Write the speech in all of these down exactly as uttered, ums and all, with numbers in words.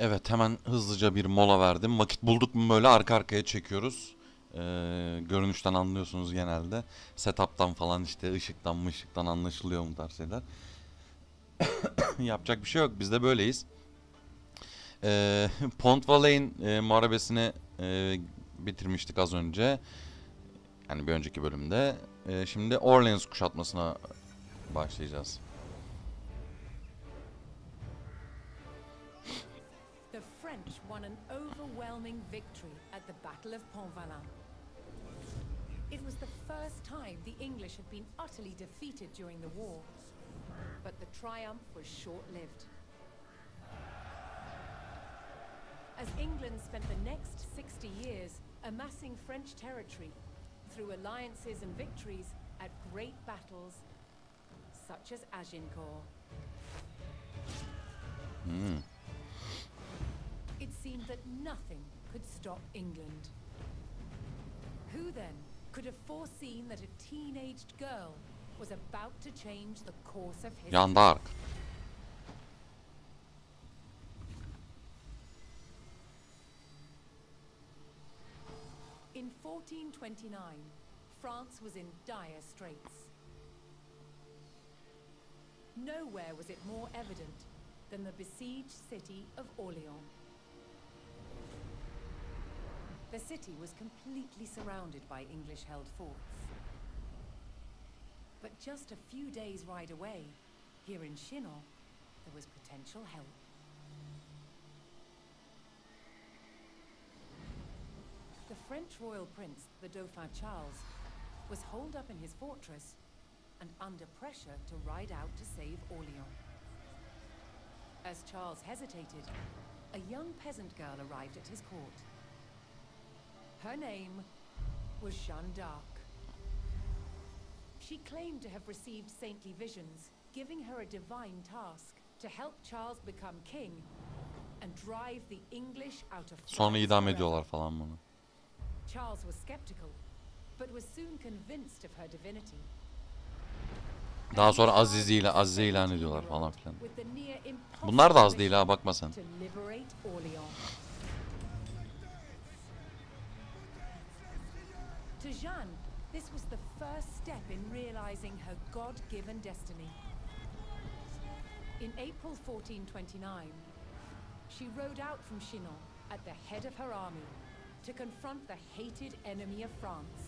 Evet, hemen hızlıca bir mola verdim. Vakit bulduk mu böyle arka arkaya çekiyoruz. Ee, görünüşten anlıyorsunuz genelde. Setup'tan falan, işte ışıktan mı ışıktan anlaşılıyor mu tarz şeyler. Yapacak bir şey yok. Biz de böyleyiz. Ee, Pont Valley'in e, muharebesini e, bitirmiştik az önce. Yani bir önceki bölümde. E, şimdi Orleans kuşatmasına başlayacağız. Won an overwhelming victory at the Battle of Pont-Valin. It was the first time the English had been utterly defeated during the war, but the triumph was short-lived. As England spent the next sixty years amassing French territory through alliances and victories at great battles, such as Agincourt. Mm. It seemed that nothing could stop England. Who then could have foreseen that a teenaged girl was about to change the course of history? Jeanne d'Arc. In fourteen twenty-nine, France was in dire straits. Nowhere was it more evident than the besieged city of Orleans. The city was completely surrounded by English-held forts. But just a few days' ride away, here in Chinon, there was potential help. The French royal prince, the Dauphin Charles, was holed up in his fortress and under pressure to ride out to save Orleans. As Charles hesitated, a young peasant girl arrived at his court. Her name was Jeanne d'Arc. She claimed to have received saintly visions, giving her a divine task to help Charles become king and drive the English out of France. Sonra idam ediyorlar falan bunu. Charles was skeptical, but was soon convinced of her divinity. Daha sonra aziz ile aziz ilan ediyorlar falan filan. Bunlar da az değil ha, bakma sen. To Jeanne, this was the first step in realizing her God-given destiny. In April fourteen twenty-nine, she rode out from Chinon at the head of her army to confront the hated enemy of France.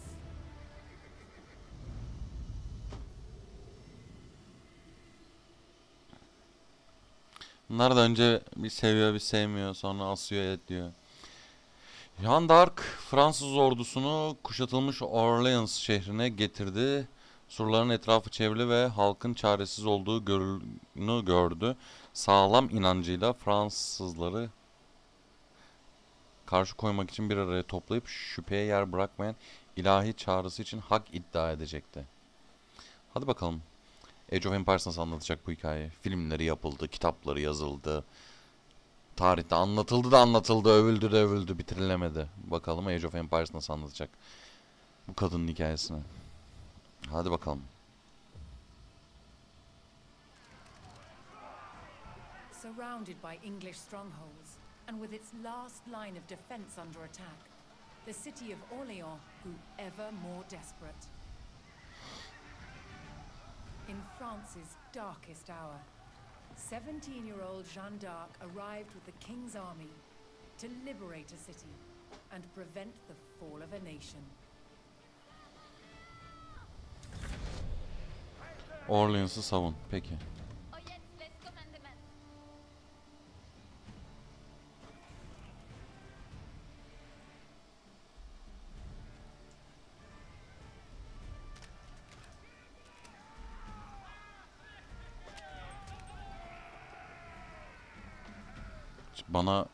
Bunlar da önce bir seviyor, bir sevmiyor, sonra asıyor, et diyor. Jeanne d'Arc, Fransız ordusunu kuşatılmış Orleans şehrine getirdi. Surların etrafı çevrili ve halkın çaresiz olduğu görülünü gördü. Sağlam inancıyla Fransızları karşı koymak için bir araya toplayıp şüpheye yer bırakmayan ilahi çağrısı için hak iddia edecekti. Hadi bakalım. Age of Empires nasıl anlatacak bu hikayeyi? Filmleri yapıldı, kitapları yazıldı. Tarihte anlatıldı da anlatıldı, övüldü de övüldü, bitirilemedi. Bakalım Age of Empires nasıl anlatacak bu kadının hikayesini. Hadi bakalım. Surrounded by English strongholds and with its last line of defense under attack, the city of Orleans grew ever more desperate. In France's darkest hour, seventeen-year-old Jeanne d'Arc arrived with the king's army to liberate a city and prevent the fall of a nation. Orleans'ı savun, peki. Bana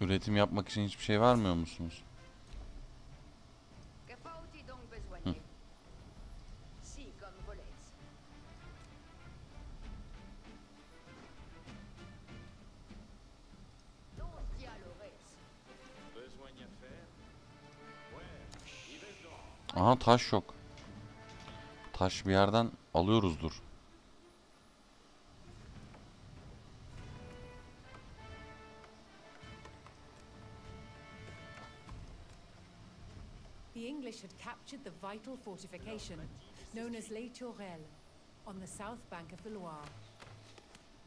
üretim yapmak için hiçbir şey vermiyor musunuz? Hı. Aha, taş yok. Taş bir yerden alıyoruzdur. the English had captured the vital fortification, known as Les Tourelles, on the south bank of the Loire.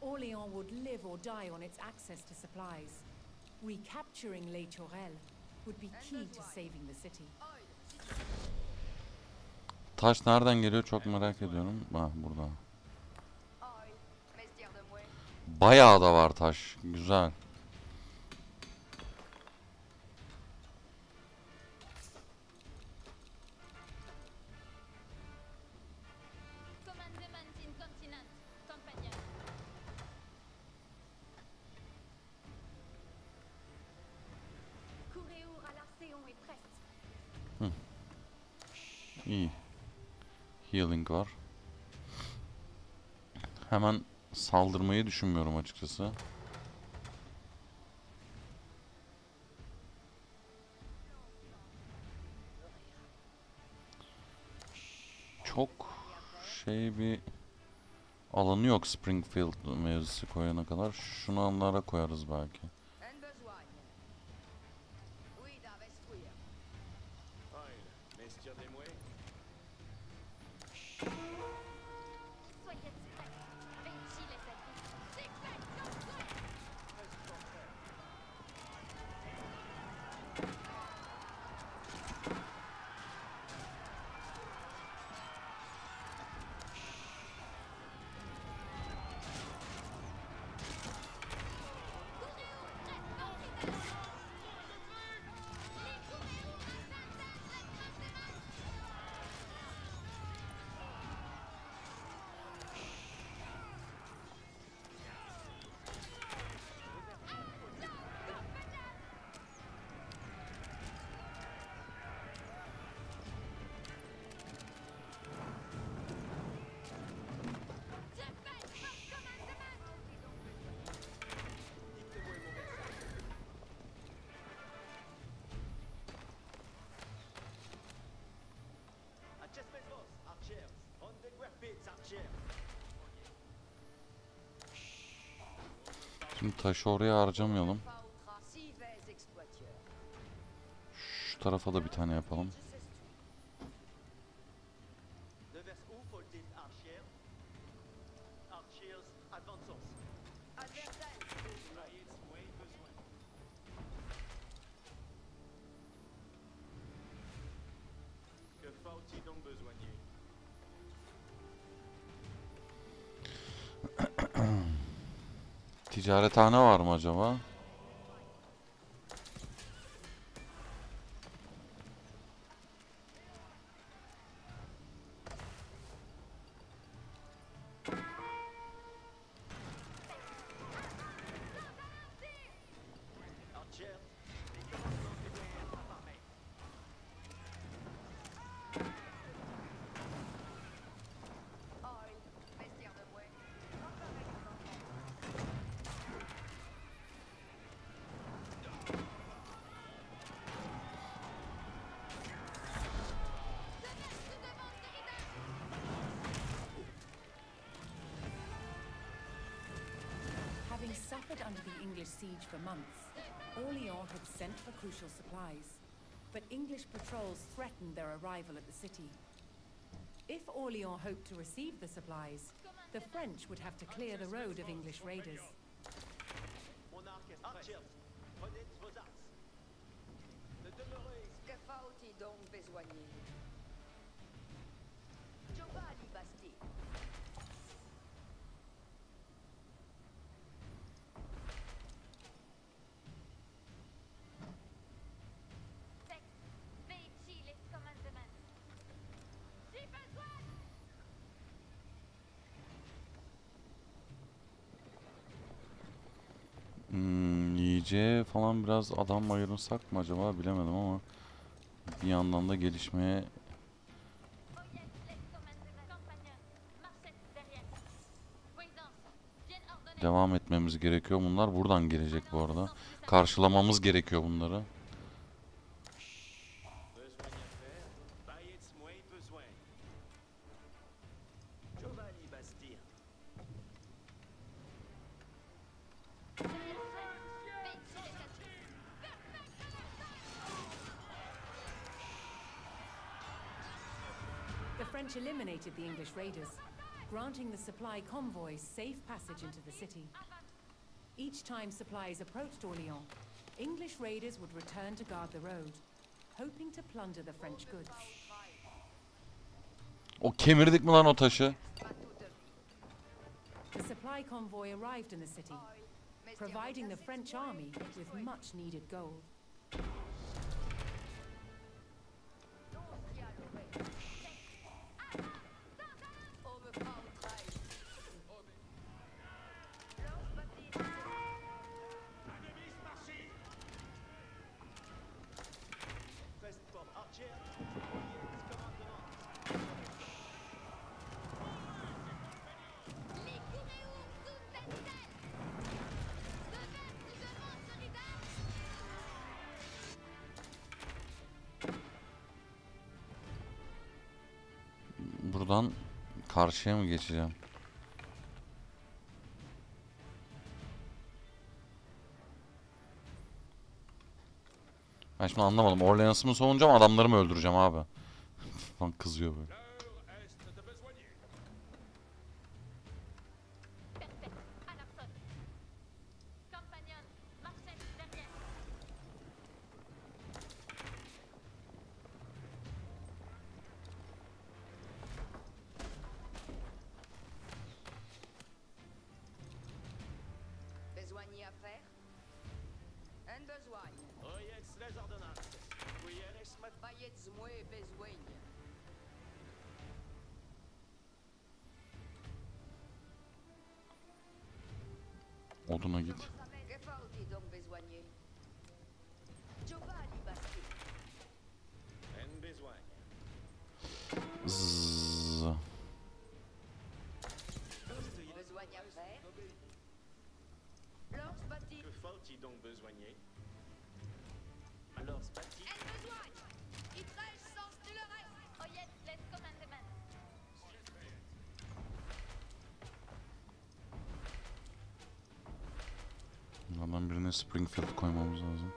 Orleans would live or die on its access to supplies. Recapturing Les Tourelles would be key to saving the city. Taş nereden geliyor çok merak ediyorum. Ha, burada. Bayağı da var taş. Güzel. İyi. Healing var. Hemen saldırmayı düşünmüyorum açıkçası. Çok şey bir alanı yok Springfield mevzisi koyana kadar. Şunu onlara koyarız belki. Şimdi taşı oraya harcamayalım. Şu tarafa da bir tane yapalım. Ticarethane var mı acaba? Suffered under the English siege for months, Orleans had sent for crucial supplies, but English patrols threatened their arrival at the city. If Orleans hoped to receive the supplies, the French would have to clear the road of English raiders. C falan biraz adam ayırırsak mı acaba bilemedim ama bir yandan da gelişmeye devam etmemiz gerekiyor. Bunlar buradan gelecek bu arada. Karşılamamız gerekiyor bunları. French eliminated the English raiders, granting the supply convoys safe passage into the city. Each time supplies approached Orleans, English raiders would return to guard the road, hoping to plunder the French goods. O kemirdik mi lan o taşı? The supply convoy arrived in the city, providing the French army with much needed gold. Buradan karşıya mı geçeceğim? Ben şimdi anlamadım. Orleans'ı mı savunacağım, adamları mı öldüreceğim abi? Lan kızıyor böyle. Oduna git. Zzz. Bunlardan birine Springfield koymamız lazım.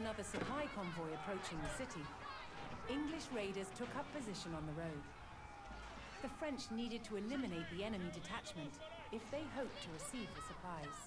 Another supply convoy approaching the city, English raiders took up position on the road. The French needed to eliminate the enemy detachment if they hoped to receive the supplies.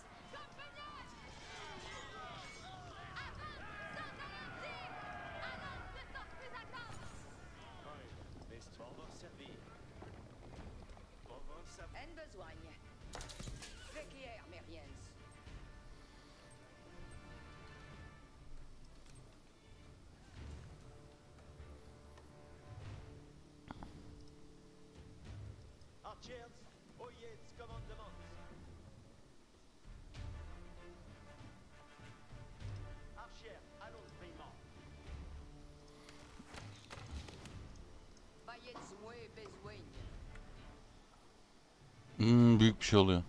Hmm, büyük bir şey oluyor.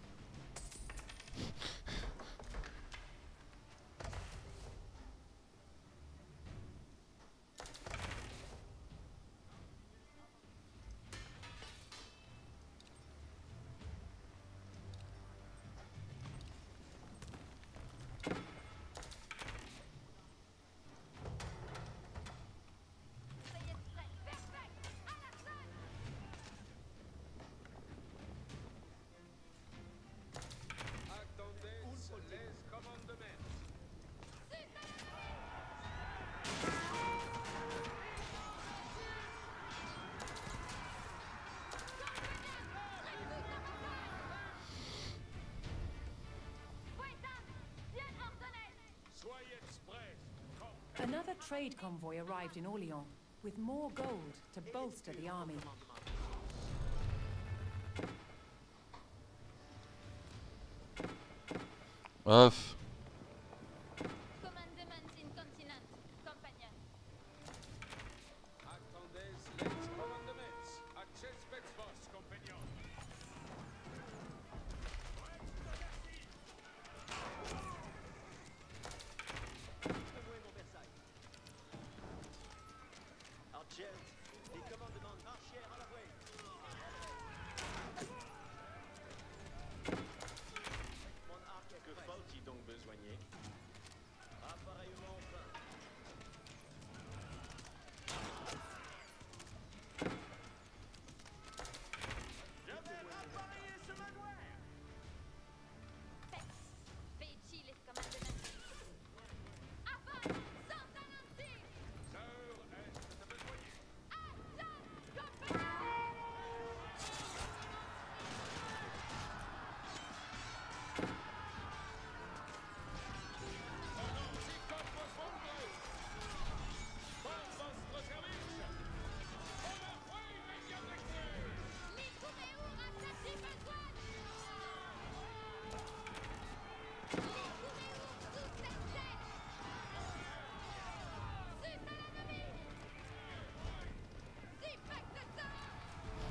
Another trade convoy arrived in Orleans with more gold to bolster the army. Öf.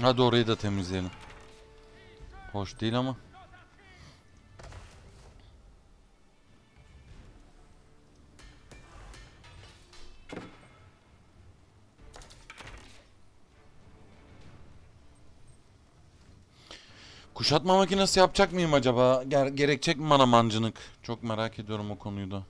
Hadi orayı da temizleyelim. Hoş değil ama. Kuşatma makinesi yapacak mıyım acaba? Ger gerekecek mi bana mancınık? Çok merak ediyorum o konuyu da.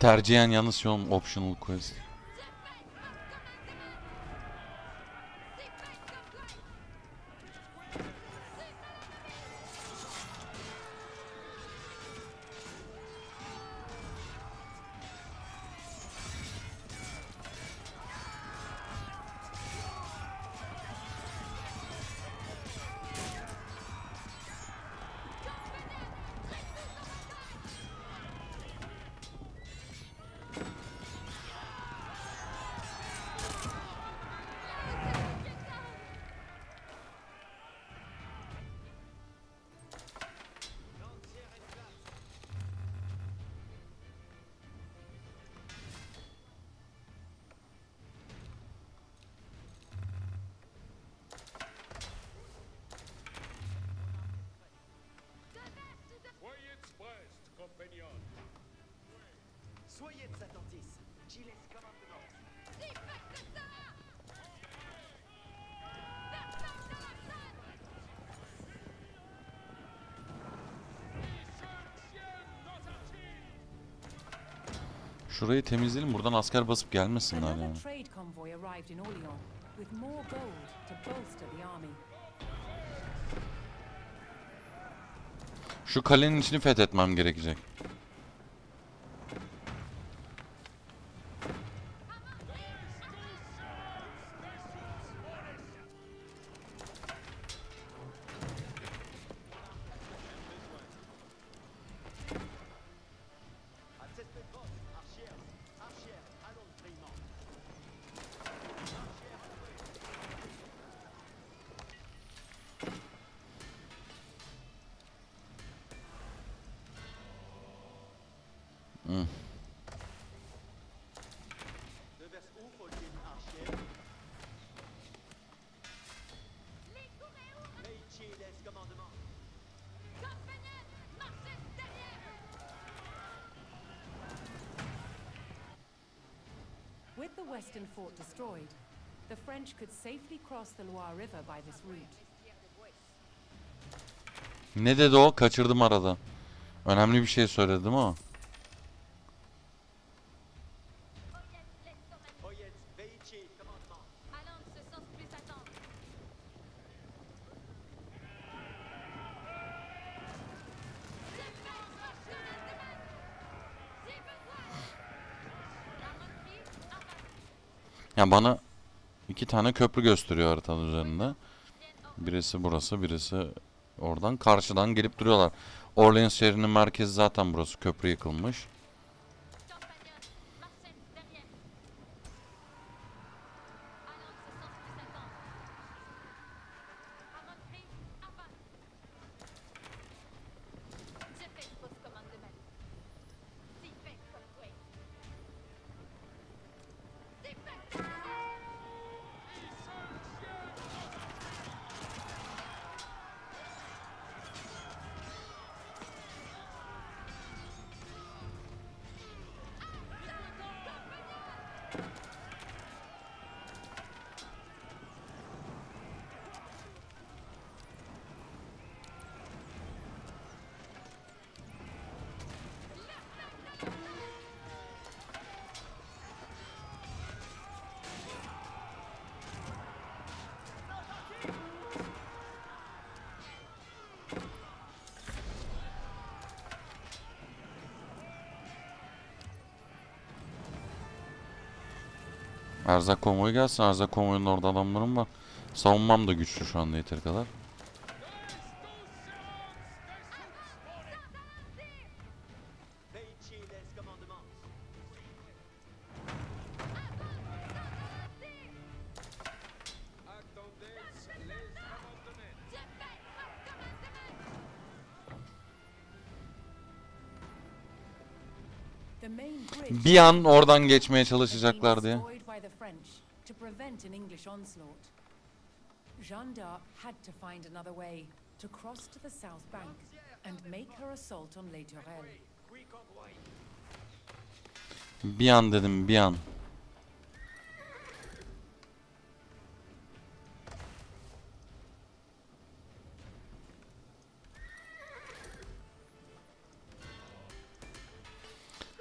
Tercihen yalnız yolum optional quest. Soyez des attentistes. J'y laisse commandement. C'est pas que ça! Şurayı temizleyelim. Buradan asker basıp gelmesinler yani. Şu kalenin içini fethetmem gerekecek. Mm. With the western fort destroyed, the French could safely cross the Loire River by this route. Ne dedi o? Kaçırdım arada. Önemli bir şey söyledim ama. Ya bana iki tane köprü gösteriyor haritanın üzerinde. Birisi burası, birisi oradan. Karşıdan gelip duruyorlar. Orleans şehrinin merkezi zaten burası. Köprü yıkılmış. Erzak konvoyu gelsin. Erzak konvoyunun orada adamlarım var. Savunmam da güçlü şu anda yeter kadar. Bir an oradan geçmeye çalışacaklar diye. To prevent an English onslaught, Jeanne d'Arc had to find another way to cross to the south bank and make her assault on Les Tourelles. Bir an dedim, bir an.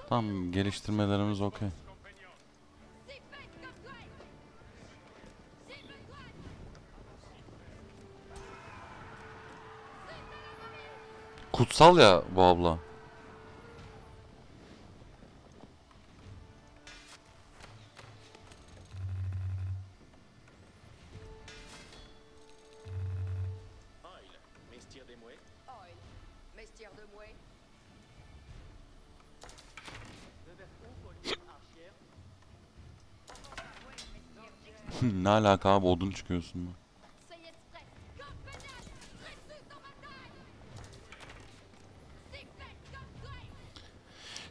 Tamam, geliştirmelerimiz okey. Kutsal ya bu abla. Ne alaka abi, odun çıkıyorsun mu?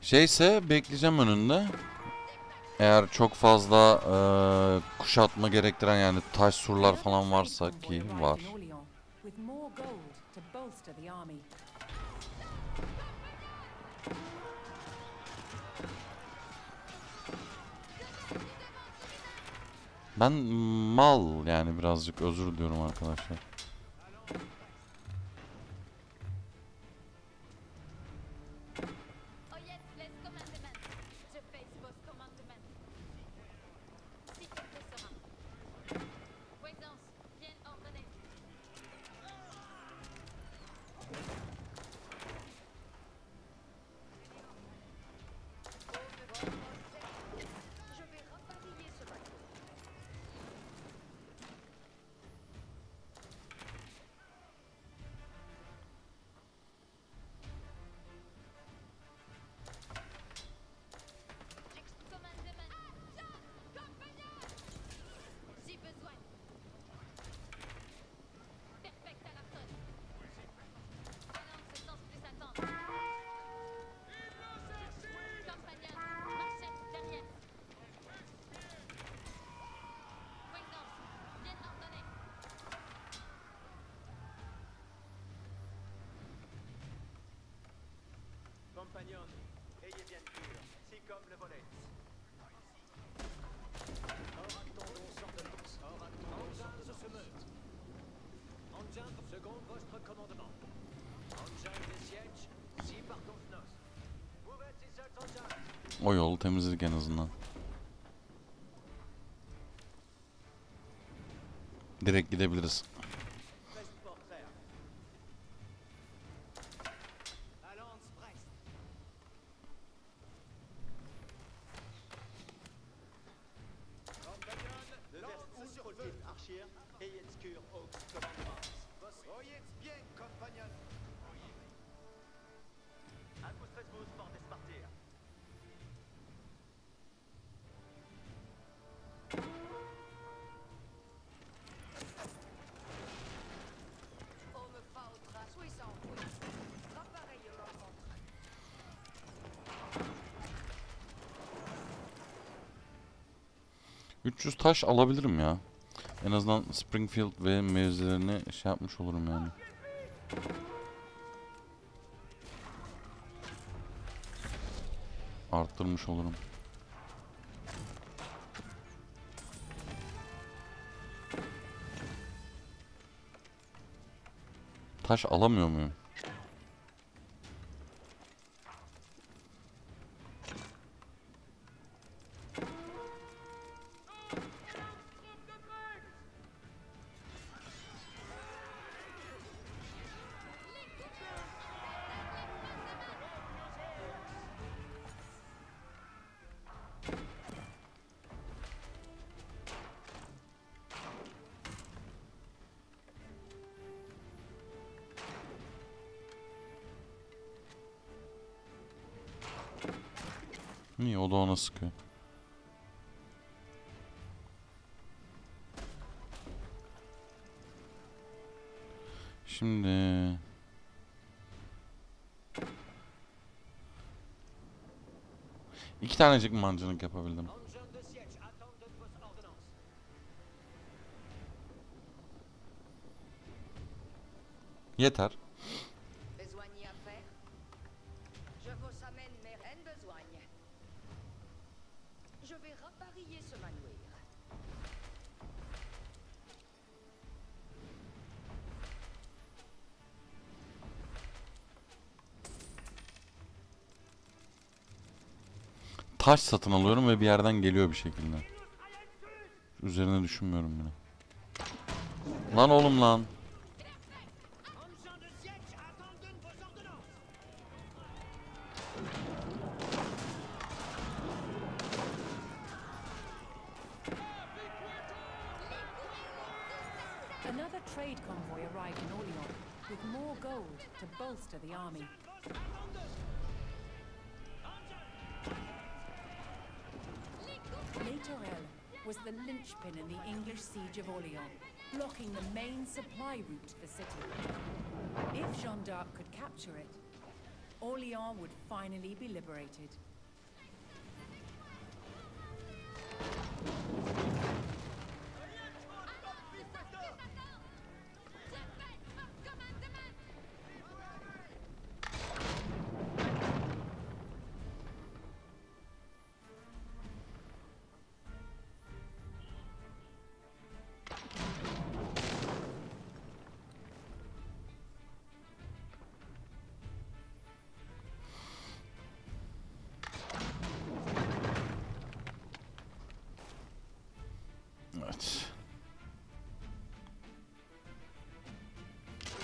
Şeyse bekleyeceğim önünde. Eğer çok fazla e, kuşatma gerektiren, yani taş surlar falan varsa ki var. Ben mal yani, birazcık özür diliyorum arkadaşlar. Compagnon, ayez bien pur, si comme le volet. Hors attendons sans relance, hors attendons sans se meute. Engendre, seconde votre commandement. Engendre des sièges, si par convenance. O yolu temizledik en azından. Direkt gidebiliriz. üç yüz taş alabilirim ya. En azından Springfield ve mevzilerini şey yapmış olurum yani. Arttırmış olurum. Taş alamıyor muyum? Niye o da ona sıkıyor? Şimdi iki tanecik mancınık yapabildim. Yeter. Taş satın alıyorum ve bir yerden geliyor bir şekilde. Üzerine düşünmüyorum bile. Lan oğlum lan. Another trade convoy arrived in Orleans with more gold to bolster the army. Les Tourelles was the linchpin in the English siege of Orleans, blocking the main supply route to the city. If Jeanne d'Arc could capture it, Orleans would finally be liberated.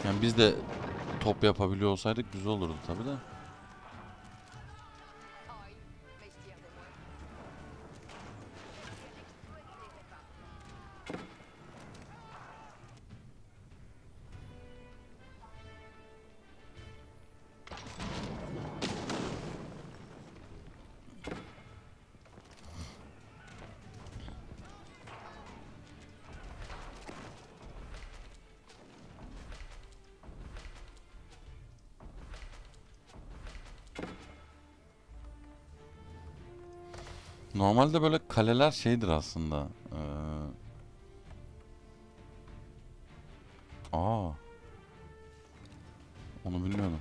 Yani biz de top yapabiliyor olsaydık güzel olurdu tabi de. Normalde böyle kaleler şeydir aslında. Ee... Aa. Onu bilmiyorum.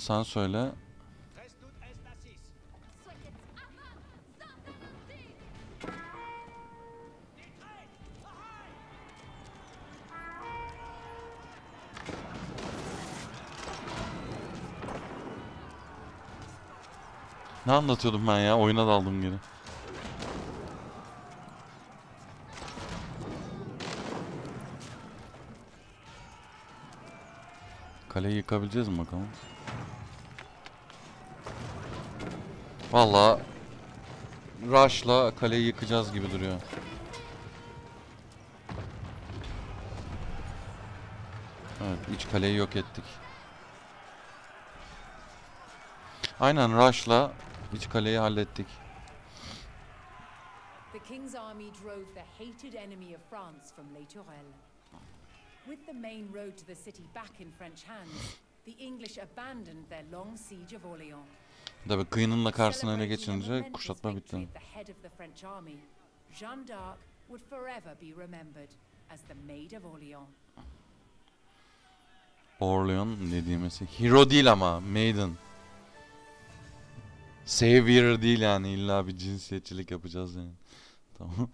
sen söyle. Ne anlatıyordum ben ya? Oyuna daldım geri. Kaleyi yıkabileceğiz mi bakalım? Vallahi rush'la kaleyi yıkacağız gibi duruyor. Evet, iç kaleyi yok ettik. Aynen, rush'la iç kaleyi hallettik. The king's army drove the hated enemy of France from Les Tourelles. With the main road to the city back in French hands, the English abandoned their long siege of Orleans. Tabii kıyının da karşısına ele geçince kuşatma bitti. Jeanne d'Arc would forever be remembered as the maid of Orleans. Orleans dediğimiz hero değil ama maiden. Savior değil yani, illa bir cinsiyetçilik yapacağız yani. Tamam.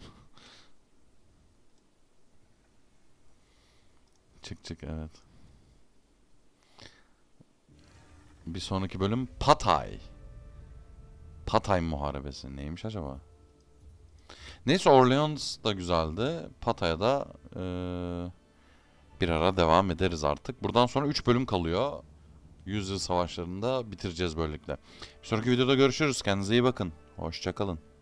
Çık çık, evet. Bir sonraki bölüm Patay. Patay muharebesi neymiş acaba? Neyse, Orleans da güzeldi. Patay'a da e, bir ara devam ederiz artık. Buradan sonra üç bölüm kalıyor. Yüzyıl savaşlarını da bitireceğiz böylelikle. Bir sonraki videoda görüşürüz. Kendinize iyi bakın. Hoşça kalın.